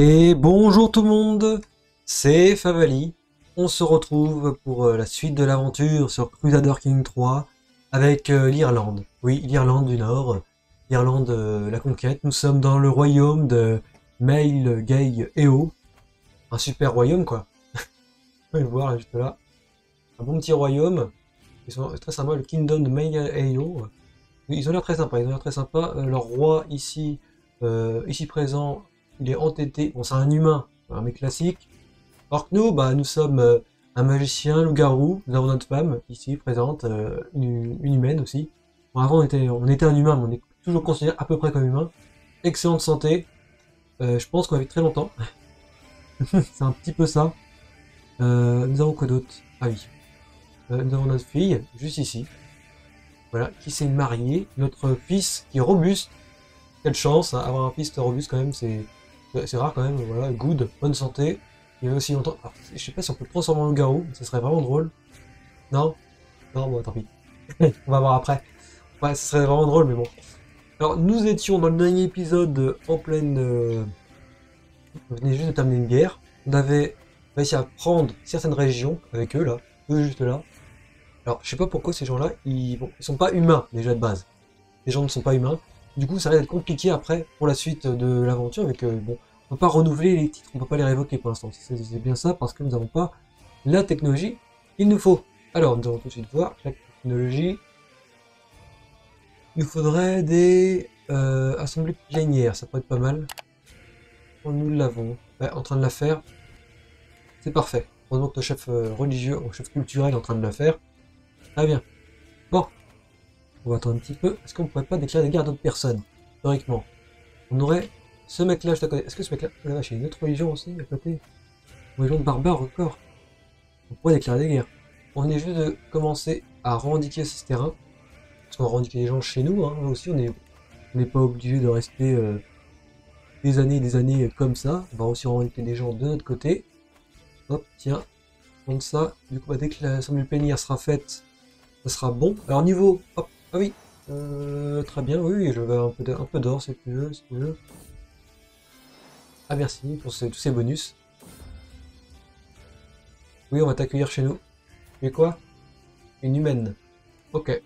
Et bonjour tout le monde, c'est Favalli. On se retrouve pour la suite de l'aventure sur Crusader Kings 3 avec l'Irlande. Oui, l'Irlande du Nord, l'Irlande la conquête. Nous sommes dans le royaume de Mail Gay Eo. Un super royaume quoi. Vous pouvez le voir là, juste là. Un bon petit royaume. Ils sont très sympas, le Kingdom de Mail Gay Eo. Ils ont l'air très sympas, Leur roi ici, ici présent, il est entêté. Bon, c'est un humain, un mec classique. Or que nous, bah, nous sommes un magicien, loup-garou. Nous avons notre femme ici présente, une humaine aussi. Bon, avant, on était un humain, mais on est toujours considéré à peu près comme humain. Excellente santé. Je pense qu'on va vivre très longtemps. C'est un petit peu ça. Nous avons quoi d'autre? Ah oui. Nous avons notre fille, juste ici. Voilà, qui s'est mariée. Notre fils qui est robuste. Quelle chance, hein, avoir un fils robuste quand même, c'est rare quand même. Voilà, good, bonne santé. Il y a aussi longtemps. Alors, je sais pas si on peut le transformer en loup-garou, ça serait vraiment drôle. Non? Non, bon, tant pis. On va voir après. Ouais, ça serait vraiment drôle, mais bon. Alors, nous étions dans le dernier épisode en pleine. On venait juste de terminer une guerre. On avait réussi à prendre certaines régions avec eux, là. Eux, juste là. Alors, je sais pas pourquoi ces gens-là, bon, ils sont pas humains, déjà de base. Les gens ne sont pas humains. Du coup, ça va être compliqué après pour la suite de l'aventure. Avec bon, on peut pas renouveler les titres, on peut pas les révoquer pour l'instant. C'est bien ça parce que nous n'avons pas la technologie qu'il nous faut. Alors, nous allons tout de suite voir la technologie. Il nous faudrait des assemblées plénières, ça pourrait être pas mal. Nous l'avons, ouais, en train de la faire. C'est parfait. Heureusement que le chef religieux, le chef culturel est en train de la faire. Très bien. Bon. On va attendre un petit peu. Est-ce qu'on ne pourrait pas déclarer des guerres à d'autres personnes? Théoriquement. On aurait ce mec-là, je te connais. Est-ce que ce mec-là... Oh la vache, il y a une autre religion aussi à côté. Une religion de barbares encore. On pourrait déclarer des guerres. On est juste de commencer à revendiquer ce terrain. Parce qu'on va revendiquer les gens chez nous. Hein. Nous aussi, on n'est pas obligé de rester des années comme ça. On va aussi revendiquer des gens de notre côté. Hop, tiens. Comme ça, du coup, dès que l'assemblée plénière sera faite, ça sera bon. Alors niveau... Hop. Ah oui, très bien, oui, je veux un peu d'or si tu veux, Ah merci pour tous ces bonus. Oui, on va t'accueillir chez nous. Tu es quoi? Une humaine. Ok.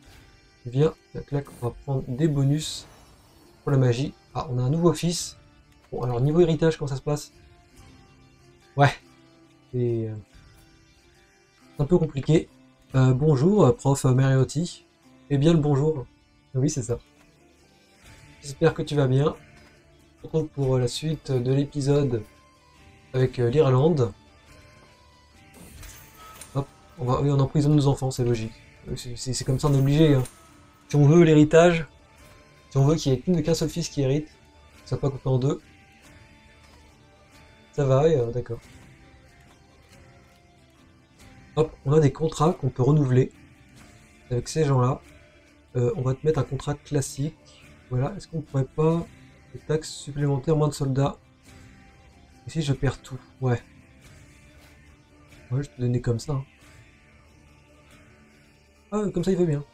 Viens, là, on va prendre des bonus pour la magie. Ah, on a un nouveau fils. Bon, alors niveau héritage, comment ça se passe? Ouais. C'est un peu compliqué. Bonjour, prof Mariotti. Eh bien le bonjour, oui c'est ça. J'espère que tu vas bien. On se retrouve pour la suite de l'épisode avec l'Irlande. Hop, oui, on emprisonne nos enfants, c'est logique. C'est comme ça, on est obligé. Hein. Si on veut l'héritage, si on veut qu'il n'y ait qu'un seul fils qui hérite, que ça ne soit pas coupé en deux. Ça va, d'accord. Hop, on a des contrats qu'on peut renouveler avec ces gens-là. On va te mettre un contrat classique. Voilà, est-ce qu'on ne pourrait pas des taxes supplémentaires, moins de soldats? Ici, je perds tout. Ouais. Ouais, je te donnais comme ça. Hein. Ah, comme ça, il veut bien.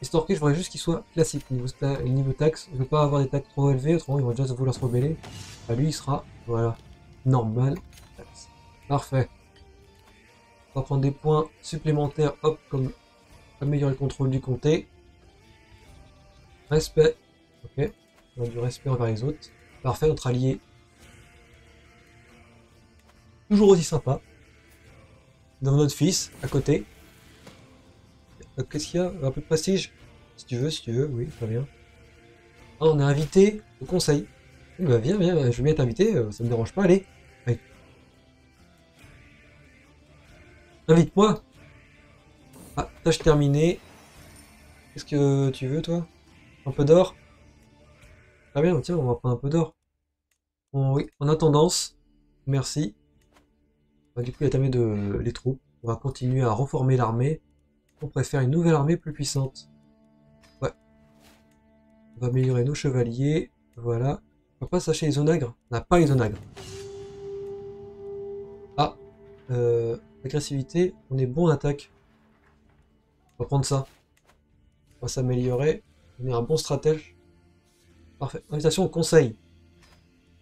Historique, je voudrais juste qu'il soit classique niveau taxes. Je ne veux pas avoir des taxes trop élevées, autrement, ils vont déjà vouloir se rebeller. Bah, lui, il sera, voilà, normal. Parfait. On va prendre des points supplémentaires, hop, comme améliorer le contrôle du comté. Respect. Ok, on a du respect envers les autres. Parfait, notre allié. Toujours aussi sympa. Dans notre fils, à côté. Qu'est-ce qu'il y a? Un peu de prestige? Si tu veux, oui, très bien. Ah, on est invité au conseil. Bah, viens, je veux bien t'inviter, ça me dérange pas, allez. Invite-moi. Ah, tâche terminée. Qu'est-ce que tu veux, toi? Un peu d'or? Très bien, tiens, on va prendre un peu d'or. Bon, oui, on a tendance. Merci. Bah, du coup, il a terminé les troupes. On va continuer à reformer l'armée. On préfère une nouvelle armée plus puissante. Ouais. On va améliorer nos chevaliers. Voilà. On va pas sacher les onagres. On n'a pas les onagres. Ah. Agressivité, on est bon en attaque. On va prendre ça. On va s'améliorer. On est un bon stratège. Parfait. Invitation au conseil.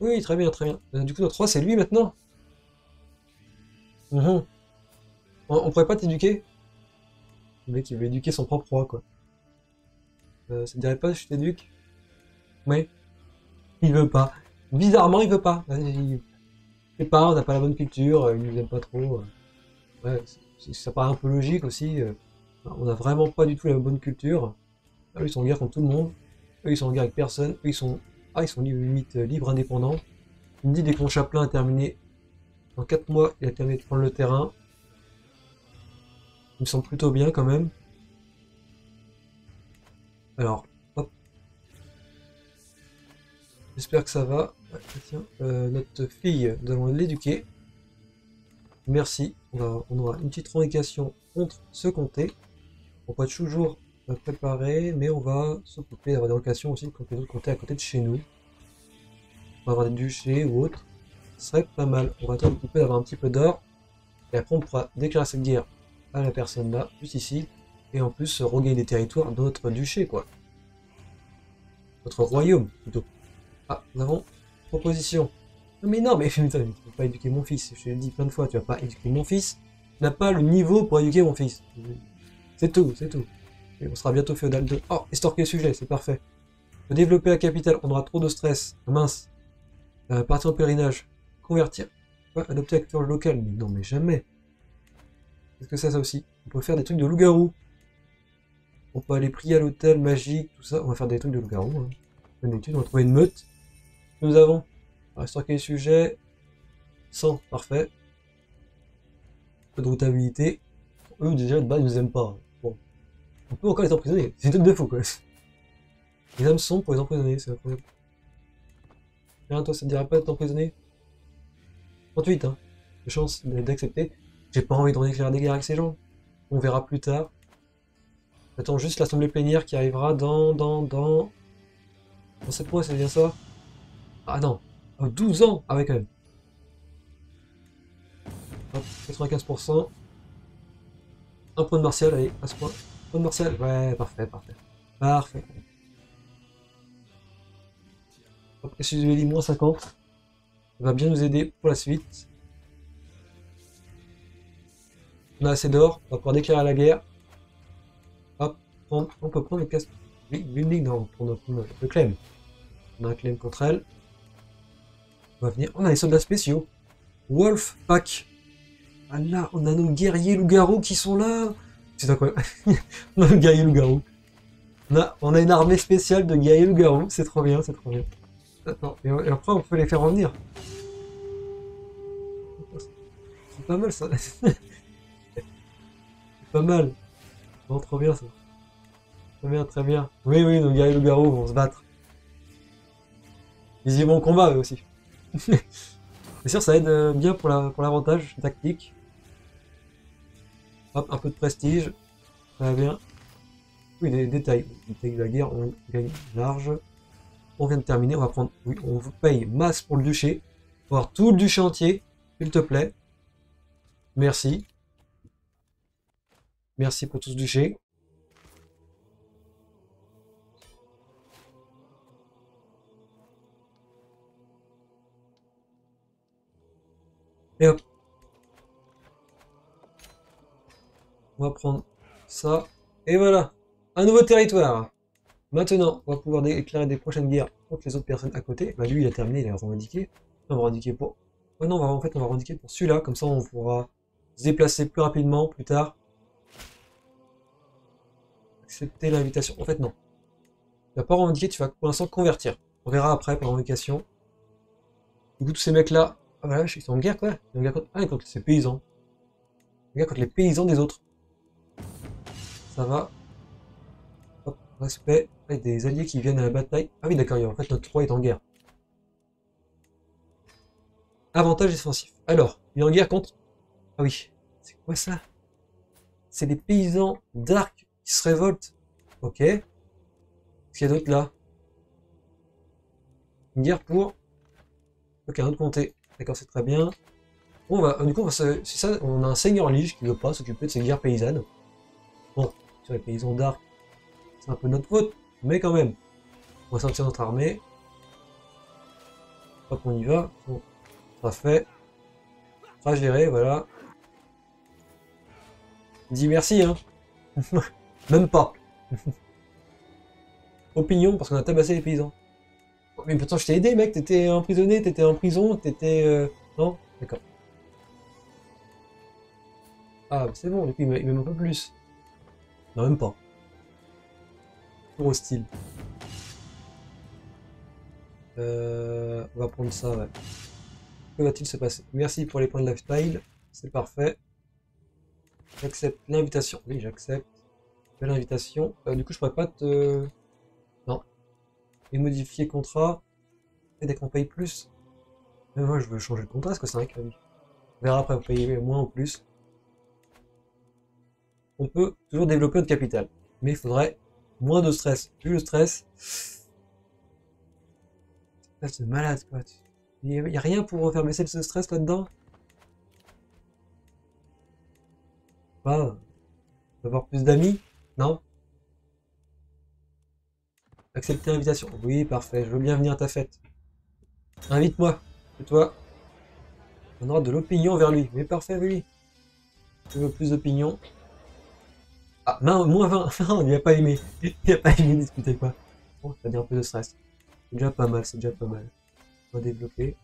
Oui, très bien, très bien. Du coup, notre roi, c'est lui maintenant. On pourrait pas t'éduquer? Le mec, il veut éduquer son propre roi, quoi. Ça te dirait pas, je t'éduque? Oui. Il veut pas. Bizarrement, il veut pas. Je sais pas, on n'a pas la bonne culture, il nous aime pas trop. Ouais, ça paraît un peu logique aussi. On n'a vraiment pas du tout la bonne culture. Eux, ils sont en guerre contre tout le monde. Eux, ils sont en guerre avec personne. Eux, ils sont... Ah, ils sont limite libres, indépendants. Il me dit dès que mon chapelain a terminé... Dans 4 mois, il a terminé de prendre le terrain. Il me semble plutôt bien, quand même. Alors, hop. J'espère que ça va. Ouais, tiens, notre fille, nous allons l'éduquer. Merci. On aura une petite revendication contre ce comté. On va toujours préparer, mais on va s'occuper d'avoir des revendications aussi contre les autres comtés à côté de chez nous. On va avoir des duchés ou autres. Ce serait pas mal. On va attendre un petit peu d'avoir un petit peu d'or. Et après, on pourra déclarer cette guerre à la personne là, juste ici. Et en plus, regagner des territoires de notre duché, quoi. Notre royaume, plutôt. Ah, nous avons proposition. Non mais non, mais putain, tu peux pas éduquer mon fils. Je te l'ai dit plein de fois, tu vas pas éduquer mon fils. Tu n'as pas le niveau pour éduquer mon fils. C'est tout, c'est tout. Et on sera bientôt féodal 2. Oh, estorquer le sujet, c'est parfait. De développer la capitale, on aura trop de stress. Ah, mince. Partir au pèlerinage. Convertir. Ouais, adopter la culture locale. Mais non mais jamais. Qu'est-ce que c'est ça aussi? On peut faire des trucs de loup-garou. On peut aller prier à l'hôtel magique, tout ça. On va faire des trucs de loup-garou. Hein. D'habitude, on va trouver une meute. Nous avons. Estorquer les sujets. 100, parfait. Un peu de routabilité. Eux, déjà, de base, ils nous aiment pas. Bon. On peut encore les emprisonner. C'est tout de fou, quoi. Les hameçons pour les emprisonner, c'est incroyable. Rien, toi, ça te dirait pas d'être emprisonné? 38, hein. De chance d'accepter. J'ai pas envie de déclarer des guerres avec ces gens. On verra plus tard. J'attends juste l'assemblée plénière qui arrivera dans 7 mois, c'est bien ça? Ah non, 12 ans! Ah ouais, quand même. Hop, 95%. Un point de martial, allez, à ce point. Un point de martial, ouais, parfait, parfait. Parfait. Hop, excusez-moi, moins 50. Ça va bien nous aider pour la suite. On a assez d'or, on va pouvoir déclarer la guerre. Hop, on peut prendre les cases. Building, non, on prend le claim. On a un claim contre elle. On va venir. On a les soldats spéciaux. Wolf Pack. Ah là, on a nos guerriers loup-garou qui sont là. C'est incroyable. On a nos guerriers loup-garou. On a une armée spéciale de guerriers loup-garou. C'est trop bien, c'est trop bien. Attends, et après on peut les faire revenir. C'est pas mal ça. C'est pas mal. Non, trop bien ça. Très bien, très bien. Oui, oui, nos guerriers loup-garou vont se battre. Ils y vont au combat eux aussi. C'est sûr, ça aide bien pour l'avantage tactique. Hop, un peu de prestige. Ça va bien. Oui, des détails. Les détails de la guerre, on gagne large. On vient de terminer. On va prendre. Oui, on vous paye masse pour le duché. On va avoir tout le duché entier, s'il te plaît. Merci. Merci pour tout ce duché. Et hop, on va prendre ça, et voilà, un nouveau territoire. Maintenant, on va pouvoir déclarer des prochaines guerres contre les autres personnes à côté. Bah lui, il a terminé, il a revendiqué. On va revendiquer pour... Oh non, on va revendiquer pour celui-là, comme ça on pourra se déplacer plus rapidement, plus tard. Accepter l'invitation. En fait, non. Tu vas pas revendiquer, tu vas pour l'instant convertir. On verra après par revendication. Du coup, tous ces mecs-là... Ah voilà, ils sont en guerre quoi. Ils sont en guerre contre... Ah, contre ces paysans. Ils sont en guerre contre les paysans des autres. Ça va. Hop, respect. Ah, il y a des alliés qui viennent à la bataille. Ah oui, d'accord, en fait, notre roi est en guerre. Avantage défensif. Alors, il est en guerre contre... Ah oui, c'est quoi ça? C'est des paysans d'Arc qui se révoltent. Ok. Qu'est-ce qu'il y a d'autre là? Une guerre pour... Ok, un autre comté. D'accord, c'est très bien. On va, du coup, c'est ça, on a un seigneur lige qui ne veut pas s'occuper de ces guerres paysannes. Bon, sur les paysans d'Arc, c'est un peu notre faute, mais quand même. On va sortir notre armée. Hop, on y va. Bon, ça fait. Ça géré, voilà. Dis merci, hein. Même pas. Opinion, parce qu'on a tabassé les paysans. Mais pourtant, je t'ai aidé, mec. T'étais emprisonné, t'étais en prison, t'étais... Non. D'accord. Ah, c'est bon, du coup, il m'aime un peu plus. Non, même pas. Pour hostile. On va prendre ça, ouais. Que va-t-il se passer? Merci pour les points de lifestyle. C'est parfait. J'accepte l'invitation. Oui, j'accepte. Belle invitation. Du coup, je pourrais pas te... Non. Et modifier contrat. Et dès qu'on paye plus. Mais moi, je veux changer le contrat, parce que c'est vrai que... On verra après, vous payez moins ou plus. On peut toujours développer notre capital. Mais il faudrait moins de stress. Plus le stress... C'est malade, quoi. Il n'y a rien pour faire baisser ce stress là-dedans. Bah, avoir plus d'amis, non? Accepter l'invitation. Oui, parfait. Je veux bien venir à ta fête. Invite-moi. Et toi? On aura de l'opinion vers lui. Mais parfait, lui. Je veux plus d'opinion. Ah, moins 20. Non, il n'a pas aimé. Il n'a pas aimé discuter, quoi. Bon, ça devient un peu de stress. C'est déjà pas mal, c'est déjà pas mal. On va développer.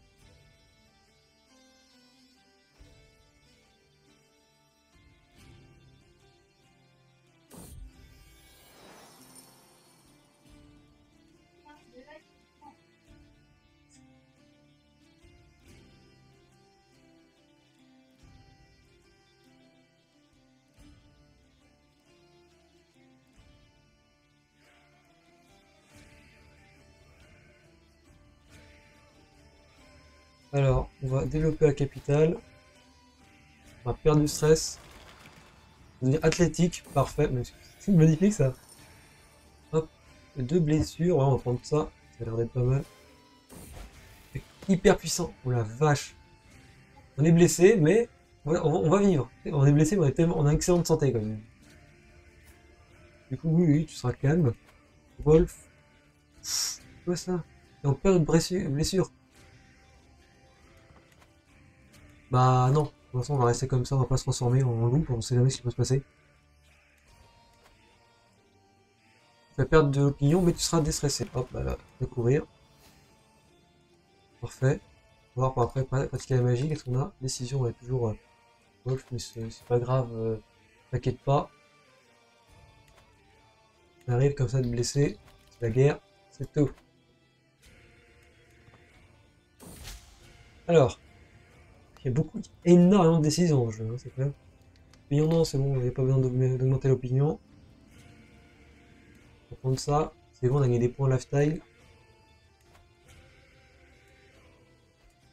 Alors, on va développer la capitale. On va perdre du stress. On va devenir athlétique. Parfait. C'est magnifique, ça. Hop. 2 blessures. Ouais, on va prendre ça. Ça a l'air d'être pas mal. Hyper puissant. Oh la vache. On est blessé, mais voilà, on va vivre. On est blessé, mais on a excellente santé, quand même. Du coup, oui, tu seras calme. Wolf. C'est quoi, ça? Et on perd une blessure. Bah non, pour l'instant on va rester comme ça, on va pas se transformer en loup, on sait jamais ce qui peut se passer. Tu vas perdre de l'opinion, mais tu seras déstressé. Hop, voilà, je vais courir. Parfait. On va voir pour après pratiquer la magie, qu'est-ce qu'on a? Décision, on est toujours Wolf, mais c'est pas grave, t'inquiète pas. On arrive comme ça de blesser, c'est la guerre, c'est tout. Alors... Il y a beaucoup, énormément de décisions en jeu, hein, c'est clair. Opinion, non, c'est bon, il n'y a pas besoin d'augmenter l'opinion. On va prendre ça, c'est bon, on a gagné des points lifestyle.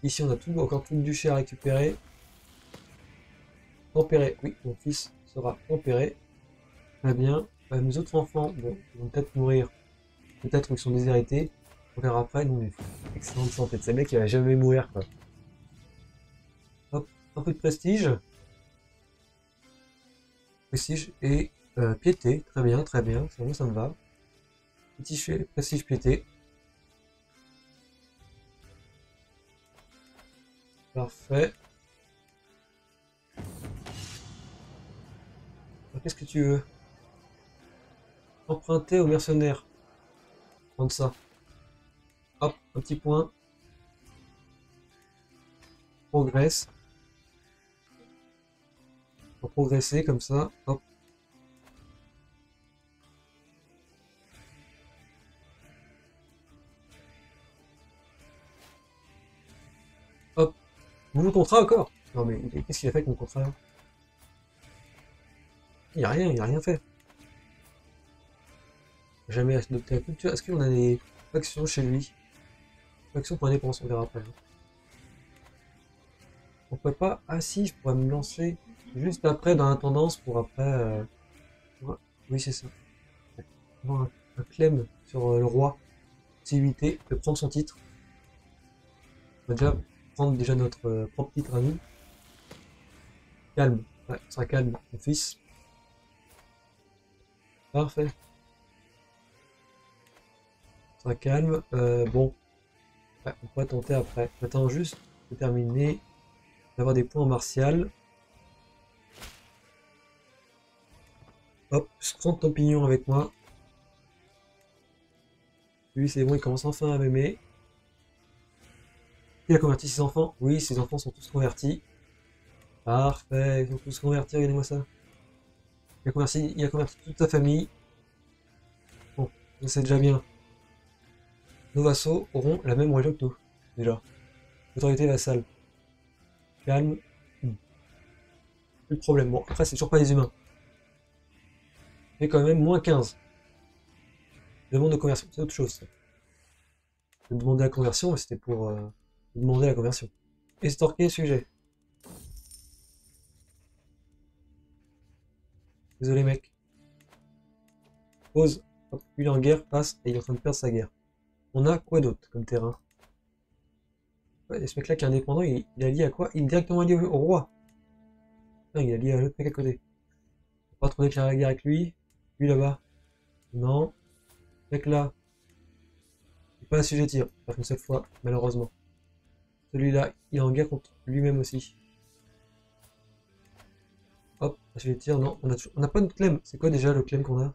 Ici, on a tout, encore tout le duché à récupérer. Tempéré, oui, mon fils sera tempéré. Très bien. Mes autres enfants, bon, ils vont peut-être mourir, peut-être qu'ils sont déshérités. On verra après, nous, mais excellente santé. C'est le mec qui va jamais mourir, quoi. Un peu de prestige. Prestige et piété. Très bien, très bien. Moi, ça me va. Petit prestige piété. Parfait. Qu'est-ce que tu veux? Emprunter aux mercenaires. Prendre ça. Hop, un petit point. Progresse. Pour progresser comme ça, hop. Hop. Nouveau contrat encore? Non mais qu'est-ce qu'il a fait avec mon contrat là? Il a rien fait. Jamais adopté la culture. Est-ce qu'on a des factions chez lui? Factions pour la dépense, on verra après. On peut pas... Ah si, je pourrais me lancer... Juste après, dans la tendance, pour après... Ouais. Oui, c'est ça. Ouais. Bon, un clem sur le roi. Possibilité de prendre son titre. On va déjà prendre notre propre titre à nous. Calme. Ouais, ça sera calme, mon fils. Parfait. Ça sera calme. Bon. Ouais, on pourrait tenter après. Attends juste de terminer, d'avoir des points martiaux. Hop, je prends ton pignon avec moi. Lui c'est bon, il commence enfin à m'aimer. Il a converti ses enfants. Oui, ses enfants sont tous convertis. Parfait, ils sont tous convertis, regardez-moi ça. Il a converti toute sa famille. Bon, c'est déjà bien. Nos vassaux auront la même religion que nous, déjà. Autorité vassale. Calme. Plus de problème. Bon, après, c'est toujours pas des humains. Mais quand même, moins 15. Demande de conversion, c'est autre chose. J'ai demandé la conversion, mais c'était pour demander la conversion. Estorquer sujet. Désolé, mec. Pause. Hop, il est en guerre, passe, et il est en train de perdre sa guerre. On a quoi d'autre comme terrain? Ouais, et ce mec-là qui est indépendant, il est lié à quoi? Il est directement lié au roi. Non, il est lié à l'autre mec à côté. On va pas trop déclarer la guerre avec lui. Lui là-bas. Non. Ce mec-là. Il n'est pas assujetti, pas une seule fois, malheureusement. Celui-là, il est en guerre contre lui-même aussi. Hop, assujetti, non. On n'a pas de clem. C'est quoi déjà le clem qu'on a?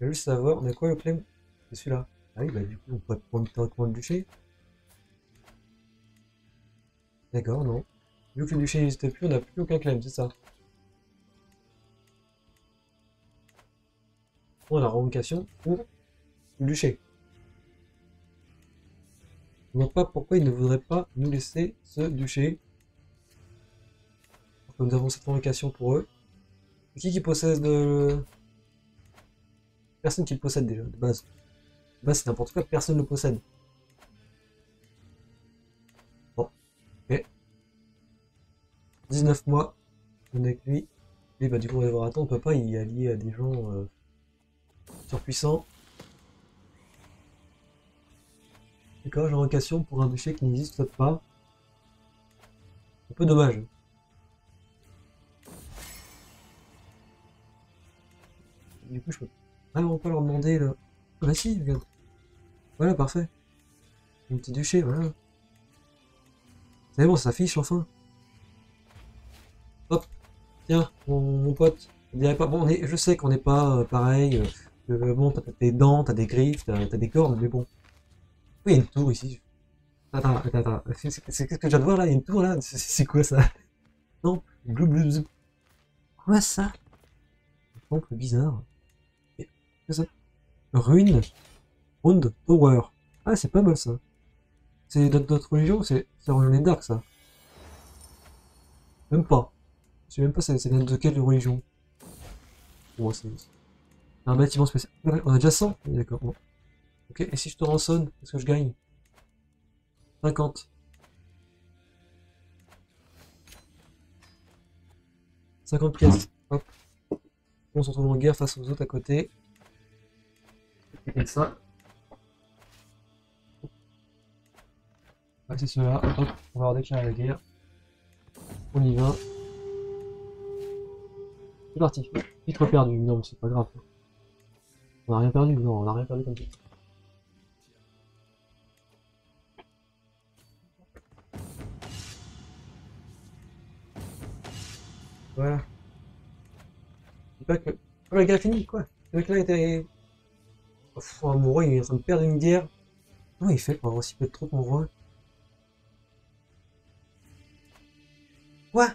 Je vais juste savoir, on a quoi le clem? C'est celui-là. Ah oui, bah du coup, on pourrait prendre directement le duché. D'accord, non. Vu que le duché n'existe plus, on n'a plus aucun clem, c'est ça. On a la revendication pour le duché. Je ne vois pas pourquoi il ne voudrait pas nous laisser ce duché. Donc, nous avons cette revendication pour eux. Et qui possède le... Personne qui le possède déjà, de base. Bah c'est n'importe quoi, personne ne le possède. Bon, ok. 19 mois, on est avec lui. Et bah du coup on va devoir attendre, on peut pas y allier à des gens surpuissants. D'accord, j'ai une occasion pour un duché qui n'existe pas. Un peu dommage. Du coup je peux vraiment pas leur demander là. Bah si, regarde. Voilà, parfait. Une petite duché, voilà. C'est bon, ça s'affiche enfin. Hop. Tiens, mon pote. Je dirais pas, bon, je sais qu'on n'est pas pareil. Bon, t'as des dents, t'as des griffes, t'as des cornes, mais bon. Oui, il y a une tour ici. Attends. Qu'est-ce que je viens de voir là? Il y a une tour là? C'est quoi ça? Non, gloublou. Quoi ça? Un peu bizarre. Qu'est-ce que ça? Ruine Round Tower. Ah, c'est pas mal ça. C'est notre religion, c'est la religion des Dark ça. Même pas. Je sais même pas, c'est de quelle religion. Bon, c'est un bâtiment spécial. On a déjà 100. D'accord. Bon. Ok, et si je te rançonne, qu'est-ce que je gagne? 50. 50 pièces. Hop. On se retrouve en guerre face aux autres à côté. Comme ça. Ah, c'est cela. Hop, on va redéclarer la guerre. On y va. C'est parti. Titre perdu. Non, mais c'est pas grave. On n'a rien perdu. Non, on n'a rien perdu comme ça. Voilà. C'est pas que. Oh, la guerre est finie, quoi. Le mec là était. Mon roi il est en train de perdre une guerre. Comment il fait pour avoir aussi peu de troupes mon roi? Quoi?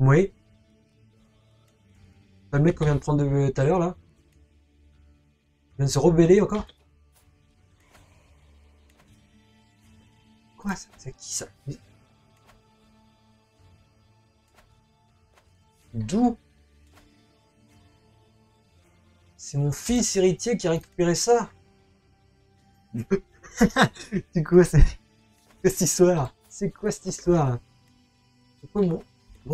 Oui. Le mec qu'on vient de prendre tout à l'heure là. Il vient de se rebeller encore. Quoi ça? C'est qui ça? D'où? C'est mon fils héritier qui a récupéré ça. Du coup, c'est quoi cette histoire? C'est quoi cette histoire? Bon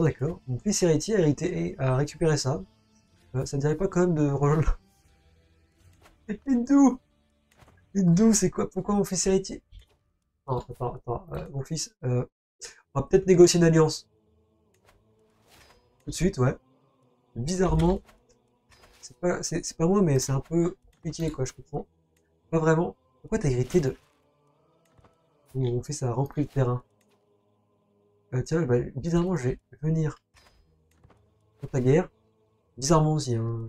d'accord, mon fils héritier a récupéré ça. Ça ne dirait pas quand même de rejoindre... Et d'où? Et d'où? C'est quoi? Pourquoi mon fils héritier? Attends, mon fils... on va peut-être négocier une alliance. Tout de suite, ouais. Bizarrement, C'est pas moi, mais c'est un peu compliqué, quoi, je comprends. Pas vraiment. Pourquoi t'as hérité de... Mon fils a rempli le terrain. Tiens, bah, bizarrement, je vais venir dans ta guerre. Bizarrement aussi, hein.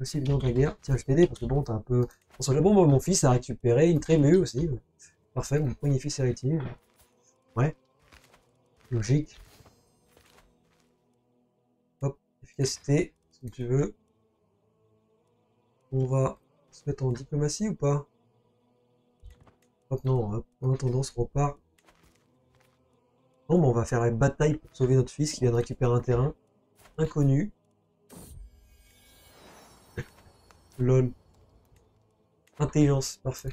Aussi bien dans ta guerre. Tiens, je t'ai aidé, parce que bon, t'as un peu... Bon, bah, mon fils a récupéré une tribu aussi. Parfait, mon premier fils héritier. Ouais. Logique. Hop, efficacité, si tu veux. On va se mettre en diplomatie ou pas? Hop, non, hop. En attendant, on se repart. Non, mais on va faire la bataille pour sauver notre fils qui vient de récupérer un terrain inconnu. Lol. Intelligence, parfait.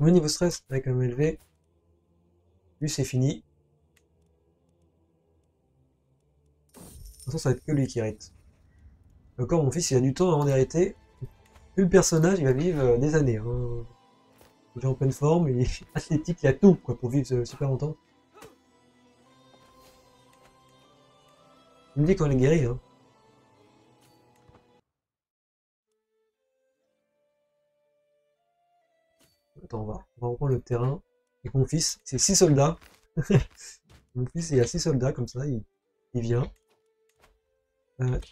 Mon niveau stress est quand même élevé. Lui, c'est fini. De toute façon, ça va être que lui qui hérite. Encore, mon fils, il a du temps avant d'hériter. Plus le personnage, il va vivre des années. Hein. Il est en pleine forme, il est athlétique, il a tout quoi, pour vivre super longtemps. Il me dit qu'on est guéri. Hein. Attends, on va reprendre le terrain. Et mon fils, c'est 6 soldats. Mon fils, il a 6 soldats, comme ça, il vient.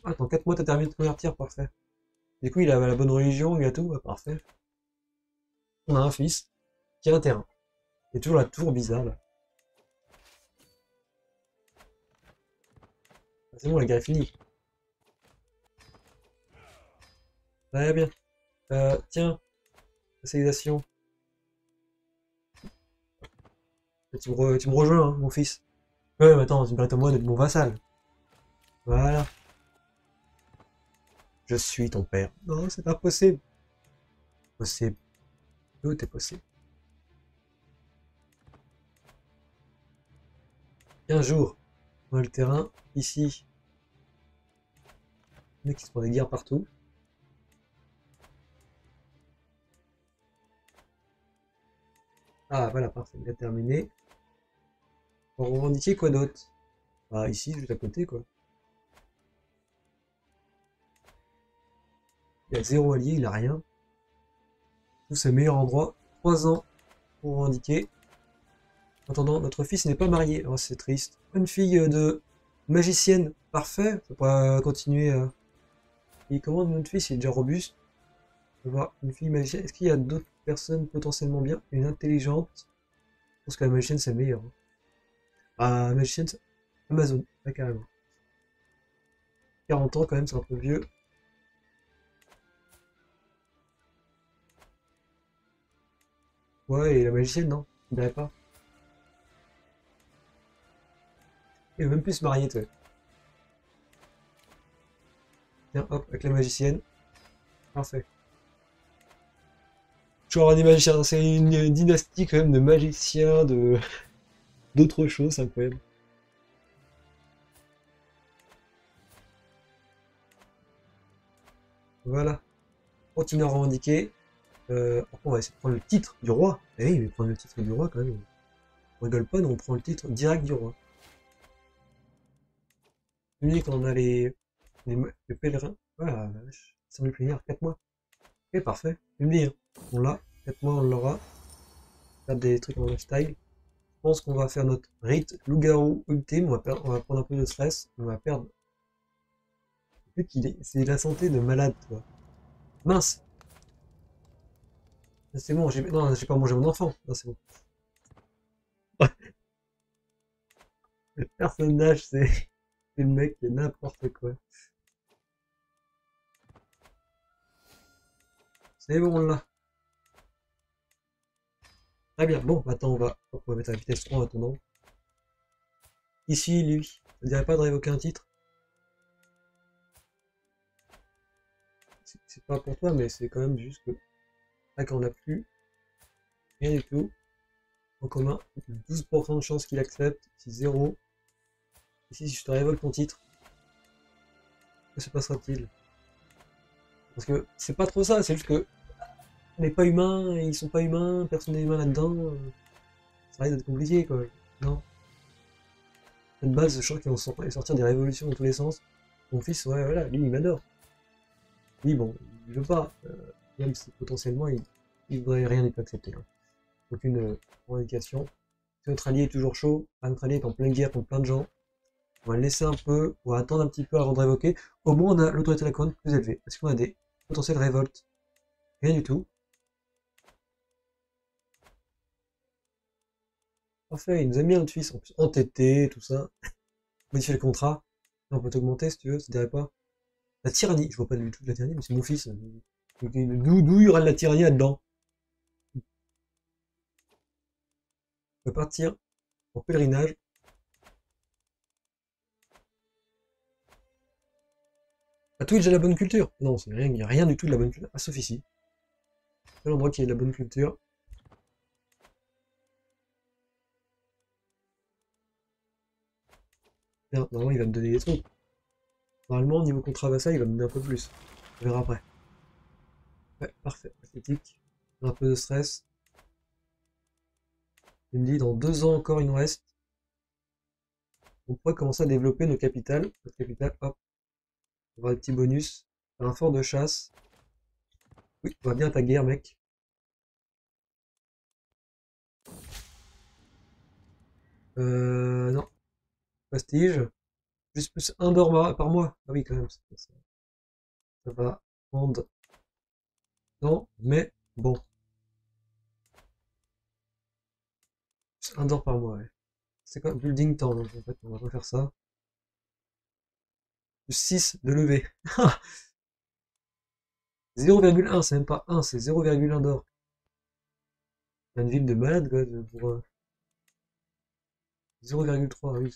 Attends, 4 mois, t'as terminé de convertir, parfait. Du coup, il a la bonne religion, il a tout, parfait. On a un fils qui a un terrain. Il y a toujours la tour bizarre, là. C'est bon, la guerre est finie. Très bien. Tiens, spécialisation. Tu me rejoins, hein, mon fils. Ouais, mais attends, tu me permets à moi d'être mon vassal. Voilà. Je suis ton père. Non, c'est impossible. Possible. Tout est possible. 15 jours. On a le terrain. Ici. Les mecs qui se font des guerres partout. Ah, voilà, parfait. Bien terminé. On revendiquer quoi d'autre? Ah, ici, juste à côté, quoi. Il a 0 allié, il a rien. C'est le meilleur endroit. 3 ans pour revendiquer. En attendant, notre fils n'est pas marié. Oh, c'est triste. Une fille de magicienne. Parfait. On va continuer. Il commande notre fils, il est déjà robuste. On va voir une fille magicienne. Est-ce qu'il y a d'autres personnes potentiellement bien? Une intelligente. Je pense que la magicienne, c'est meilleur. Ah, magicienne, Amazon. Pas carrément. 40 ans quand même, c'est un peu vieux. Ouais, et la magicienne, non? Tu ne dirais pas. Il veut même plus se marier, toi. Tiens, hop, avec la magicienne. Parfait. Toujours des magiciens, c'est une dynastie quand même de magiciens, de... d'autres choses, c'est incroyable. Voilà. Continue à revendiquer. On va essayer de prendre le titre du roi. Eh oui, mais prendre le titre du roi quand même. On rigole pas, nous on prend le titre direct du roi. Lui, quand on a les pèlerins. Voilà, la vache. 5000 plénières, 4 mois. Ok, parfait. Publié. On l'a. 4 mois, on l'aura. Tape des trucs en lifestyle. Je pense qu'on va faire notre rite loup-garou ultime. On va prendre un peu de stress. On va perdre. Vu qu'il est. C'est la santé de malade, toi. Mince! C'est bon, non, j'ai pas mangé mon enfant. Non, c'est bon. Le personnage, c'est le mec qui est n'importe quoi. C'est bon, là. Très bien. Bon, maintenant, on va mettre la vitesse 3 en attendant. Ici, lui. Je dirais pas de révoquer un titre. C'est pas pour toi, mais c'est quand même juste que... Là, quand on n'a plus rien du tout en commun, 12% de chance qu'il accepte, ici 0. Ici, si je te révolte ton titre, que se passera-t-il? Parce que c'est pas trop ça, c'est juste que on n'est pas humain, ils sont pas humains, personne n'est humain là-dedans, ça risque d'être compliqué quoi. Non. Une base, je crois qu'ils vont sortir des révolutions dans tous les sens. Mon fils, ouais, voilà, lui, il m'adore. Lui, bon, il veut pas. Même si potentiellement, il voudrait rien n'est pas accepté. Hein. Aucune revendication. Si notre allié est toujours chaud, notre allié est en pleine guerre contre plein de gens, on va le laisser un peu, on va attendre un petit peu avant de révoquer. Au moins, on a l'autorité de la couronne plus élevée. Est-ce qu'on a des potentielles révoltes? Rien du tout. Parfait, il nous a mis un fils en plus entêté, tout ça. Modifier le contrat. On peut t'augmenter si tu veux, ça dirait pas. La tyrannie, je vois pas du tout de la tyrannie, mais c'est mon fils. D'où il y aura de la tyrannie là-dedans? On peut partir en pèlerinage. À Twitch, j'ai la bonne culture. Non, il n'y a rien du tout de la bonne culture. Ah, sauf ici. C'est l'endroit qui est de la bonne culture. Non, normalement, il va me donner des trucs. Normalement, niveau contrat vassal, il va me donner un peu plus. On verra après. Ouais, parfait. Athlétique. Un peu de stress. Il me dit, dans 2 ans encore, il nous reste. On pourrait commencer à développer nos capitales. Notre capitale, hop. On va avoir des petits bonus. Un fort de chasse. Oui, on va bien ta guerre, mec. Non. Prestige, juste plus 1 d'or par mois. Ah oui, quand même, ça va prendre. Non, mais bon. Plus 1 d'or par mois, ouais. C'est comme building temps, donc en fait, on va pas faire ça. Plus 6 de levée. 0,1, c'est même pas 1, c'est 0,1 d'or. C'est une ville de malade, quoi, pour 0,3, oui.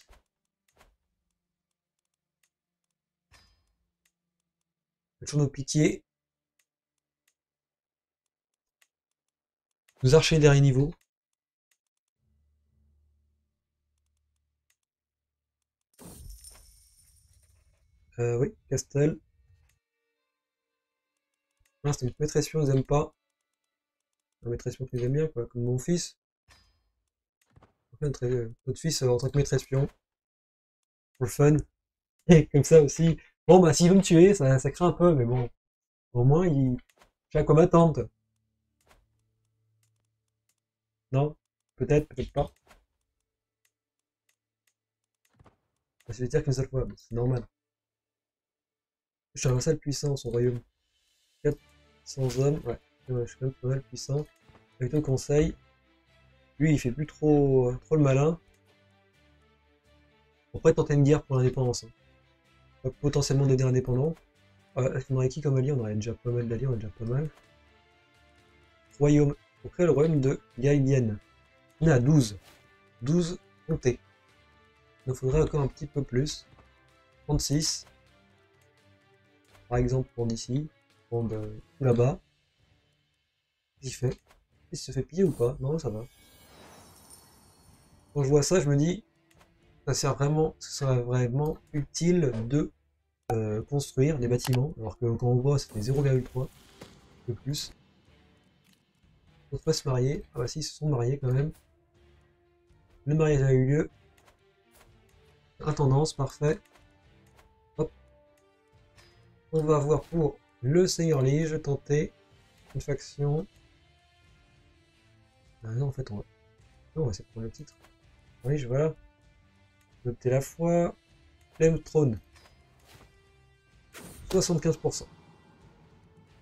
Toujours nos piquiers. Nos archers dernier niveau. Oui, Castel. Ah, c'est une maîtression, ils aiment pas. La maîtression qu'ils aiment bien, quoi, comme mon fils. Notre fils en tant que maîtression. Pour le fun. Et comme ça aussi. Bon bah s'il veut me tuer, ça craint un peu, mais bon, au moins il... J'ai à quoi m'attendre. Non, peut-être, peut-être pas. Ça veut dire qu'une seule fois, c'est normal. Je suis un vassal puissant, son royaume. 400 hommes, ouais, je suis quand même pas mal puissant. Avec ton conseil, lui il fait plus trop le malin. On pourrait tenter une guerre pour l'indépendance. Hein. Potentiellement devenir indépendant. On aurait qui comme allié? On aurait déjà pas mal d'alliés, on aurait déjà pas mal. Royaume. On crée le royaume de Gaïdien. On est à 12. 12 comtés. Il nous faudrait encore un petit peu plus. 36. Par exemple, prendre ici. Prendre là-bas. Qu'est-ce qu'il fait? Il se fait piller ou pas? Non, ça va. Quand je vois ça, je me dis... Ça sert vraiment, ce serait vraiment utile de construire des bâtiments, alors que quand on voit c'était 0,3 de plus. On peut pas se marier. Ah bah si, ils se sont mariés quand même. Le mariage a eu lieu. Intendance, parfait. Hop. On va avoir pour le seigneur Lige tenter une faction. Ah non, en fait, on va essayer de prendre le titre. Lige, voilà. Notez la foi, Flame Throne, 75%.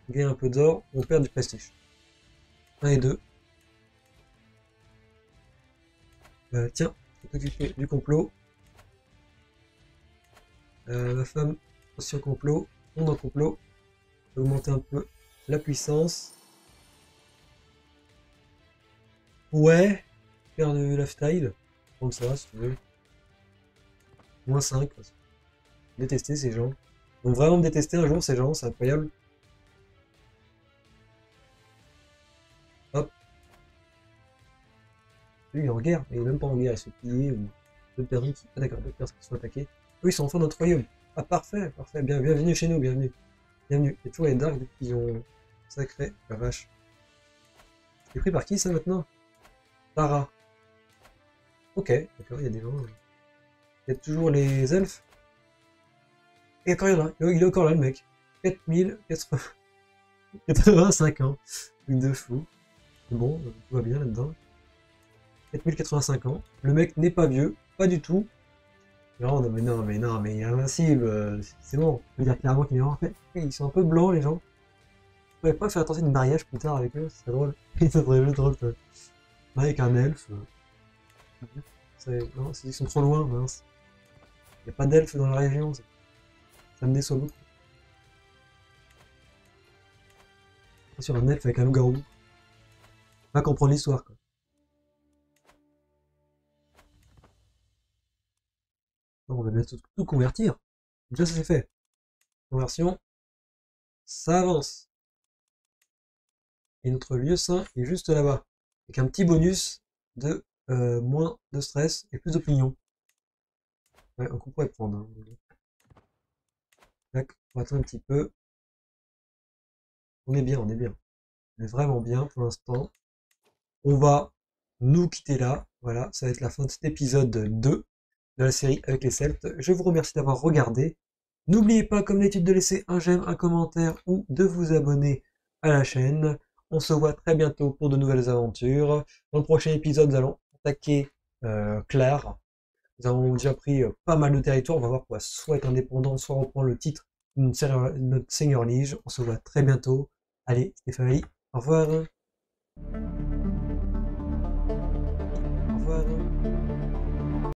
On gagne un peu d'or, on perd du prestige. 1 et 2. Tiens, on peut s'occuper du complot. La femme aussi en complot, on est en complot. On va augmenter un peu la puissance. Ouais, faire de lifestyle, comme ça si tu veux. Moins 5, détester ces gens. Ils vont vraiment me détester un jour ces gens, c'est incroyable. Hop. Lui il est en guerre, mais il est même pas en guerre, il se pillé ou d'autres personnes qui. Ah d'accord, d'autres personnes qui sont attaquées. Eux ils sont enfin dans notre royaume. Ah parfait, parfait, bienvenue chez nous, bienvenue. Bienvenue. Et tout les darks qui ont sacré la vache. C'est pris par qui ça maintenant? Tara. Ok, d'accord, il y a des gens. Il y a toujours les elfes. Et quand il est encore là, le mec. 4085 ans. Truc de fou. Bon, tout va bien là-dedans. 4085 ans. Le mec n'est pas vieux, pas du tout. Non, non, mais non, mais non, mais il est invincible. C'est bon. On peut dire clairement qu'il est mort. Ils sont un peu blancs, les gens. Je pourrais pas faire attention de mariage plus tard avec eux, c'est drôle. Ils seraient juste drôle, quoi. Avec un elfe. Non, ils sont trop loin, mince. Il n'y a pas d'elfe dans la région. Ça me déçoit beaucoup. Sur un elfe avec un loup-garou. Pas comprendre l'histoire, quoi. Bon, on va bientôt tout convertir. Déjà, ça c'est fait. Conversion. Ça avance. Et notre lieu saint est juste là-bas. Avec un petit bonus de moins de stress et plus d'opinion. Ouais, on pourrait prendre. Hein. Tac, on attend un petit peu. On est bien, on est bien. On est vraiment bien pour l'instant. On va nous quitter là. Voilà, ça va être la fin de cet épisode 2 de la série avec les Celtes. Je vous remercie d'avoir regardé. N'oubliez pas, comme d'habitude, de laisser un j'aime, un commentaire ou de vous abonner à la chaîne. On se voit très bientôt pour de nouvelles aventures. Dans le prochain épisode, nous allons attaquer Claire. Nous avons déjà pris pas mal de territoires. On va voir qu'on va soit être indépendant, soit reprendre le titre de notre seigneur lige. On se voit très bientôt. Allez, c'était Favalli. Au revoir.